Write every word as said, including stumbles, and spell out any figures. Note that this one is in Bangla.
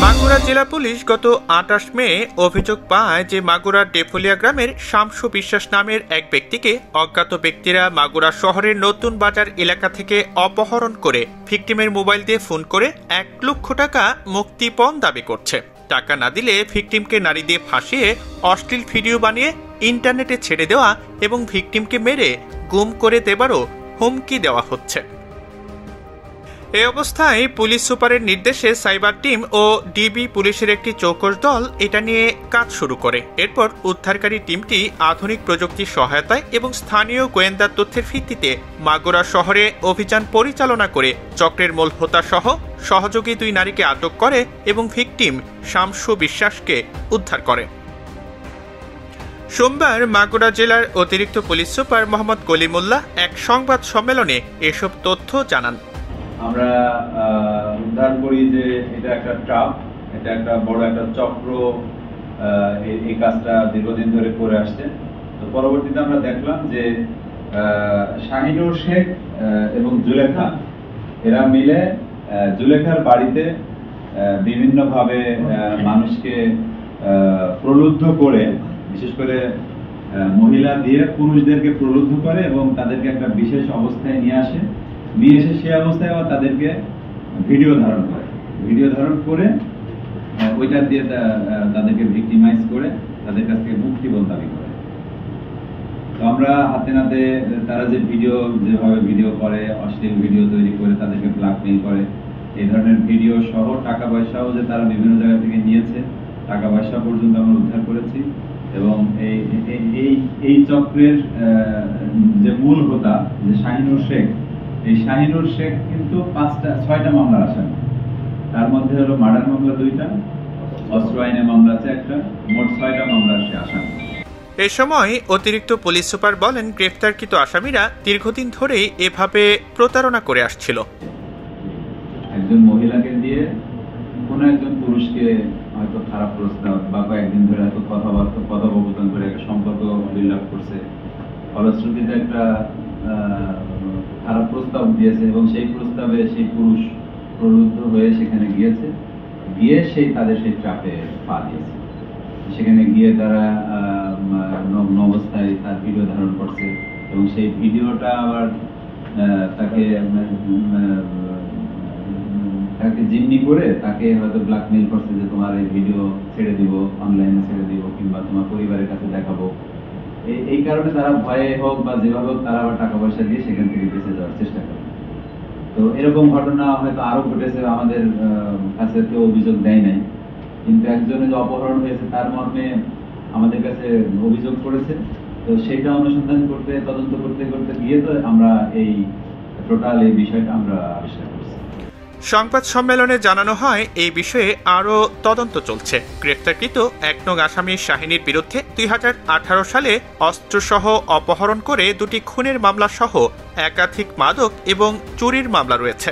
मागुड़ा जिला पुलिस गत आठाश मे अभियोग पाय मागुड़ा डेफुलिया ग्रामेर शामशु विश्वास नामेर एक व्यक्ति के अज्ञात व्यक्तिरा मागुड़ा शहरेर नतून बाजार एलाका थेके अपहरण करे विक्टिमेर मोबाइल दिये फोन करे एक लक्ष टाका मुक्तिपण दाबी करछे। टाका ना दिले विक्टिमके नाड़ी दिये फाँसिये अश्लील भिडियो बानिये इंटरनेटे छेड़े देवा एबं विक्टिमके मेरे गुम करे देबारो हुमकी देवा होच्छे। এই অবস্থায় পুলিশ সুপারের নির্দেশে সাইবার টিম ও ডিবি পুলিশের একটি চৌকস দল এটা নিয়ে কাজ শুরু করে। এরপর উদ্ধারকারী টিমটি আধুনিক প্রযুক্তির সহায়তায় এবং স্থানীয় গোয়েন্দা তথ্যের ভিত্তিতে মাগুরা শহরে অভিযান পরিচালনা করে চক্রের মূল হোতা সহ সহযোগী দুই নারীকে আটক করে এবং ভিকটিম শামসু বিশ্বাসকে উদ্ধার করে। सोमवार मागुड़ा जिलार अतिरिक्त पुलिश সুপার মোহাম্মদ গলিমুল্লা एक সংবাদ সম্মেলনে এসব তথ্য জানান। আমরা উদ্ধার করি যে এটা একটা ট্র্যাপ, এটা একটা বড় একটা চক্র এই কাজটা দীর্ঘদিন ধরে করে আসছে। তো পরবর্তীতে আমরা দেখলাম যে শাহিনী শেখ এবং জুলেখা এরা মিলে জুলেখার বাড়িতে বিভিন্নভাবে মানুষকে প্রলুব্ধ করে, বিশেষ করে মহিলা দিয়ে পুরুষদেরকে প্রলুব্ধ করে এবং তাদেরকে একটা বিশেষ অবস্থায় নিয়ে আসে। নিয়ে এসে সেই অবস্থায় আবার তাদেরকে ভিডিও ধারণ করে, ভিডিও ধারণ করে ওইটা দিয়ে তাদেরকে ভিকটিমাইজ করে তাদের কাছ থেকে মুক্তিপণ দাবি করে। তো আমরা হাতে নাতে তারা যে ভিডিও যেভাবে ভিডিও করে অশ্লীল ভিডিও তৈরি করে তাদেরকে ব্ল্যাকমেইল করে, এই ধরনের ভিডিও সহ টাকা পয়সাও যে তারা বিভিন্ন জায়গা থেকে নিয়েছে টাকা পয়সা পর্যন্ত আমরা উদ্ধার করেছি। এবং এই এই এই চক্রের যে মূল হোতা যে শাহিনুর শেখ, এই শাহিনুর শেখ কিন্তু পাঁচটা ছয়টা মামলার আসামি। তার মধ্যে হলো মার্ডার মামলা দুইটা, অস্ত্র আইনে মামলা আছে একটা, মোট ছয়টা মামলার সে আসামি। এই সময় অতিরিক্ত পুলিশ সুপার বলেন গ্রেফতারকৃত আসামিরা দীর্ঘদিন ধরেই এভাবে প্রতারণা করে আসছিল। একজন মহিলাকে দিয়ে কোনো একজন পুরুষকে হয়তো খারাপ প্রস্তাব বা কয়েকদিন ধরে হয়তো কথাবার্তা কথোপকথন করে একটা সম্পর্ক বিল্ড আপ করছে, ফলশ্রুতিতে একটা খারাপ প্রস্তাব দিয়েছে এবং সেই প্রস্তাবে সেই পুরুষ প্রলুব্ধ হয়ে সেখানে গিয়েছে, গিয়ে সেই তাদের সেই ট্র্যাপে পা দিয়েছে। সেখানে গিয়ে তারা নগ্ন অবস্থায় তার ভিডিও ধারণ করছে এবং সেই ভিডিওটা আবার তাকে তাকে জিম্মি করে তাকে হয়তো ব্ল্যাকমেইল করছে যে তোমার এই ভিডিও ছেড়ে দিব, অনলাইনে ছেড়ে দিব কিংবা তোমার পরিবারের কাছে দেখাবো। এই কারণে তারা ভয়ে হোক বা যেভাবে হোক তারা আবার টাকা পয়সা দিয়ে সেখান থেকে বেঁচে যাওয়ার চেষ্টা করে। তো এরকম ঘটনা হয়তো আরও ঘটেছে, আমাদের কাছে কেউ অভিযোগ দেয় নাই, কিন্তু একজনে যে অপহরণ হয়েছে তার মর্মে আমাদের কাছে অভিযোগ করেছে। তো সেটা অনুসন্ধান করতে তদন্ত করতে করতে গিয়ে তো আমরা এই টোটাল এই বিষয়টা আমরা আবিষ্কার করছি। সংবাদ সম্মেলনে জানানো হয় এই বিষয়ে আরও তদন্ত চলছে। গ্রেফতারকৃত এক নং আসামি শাহিনীর বিরুদ্ধে দুই হাজার আঠারো সালে অস্ত্রসহ অপহরণ করে দুটি খুনের মামলা সহ একাধিক মাদক এবং চুরির মামলা রয়েছে।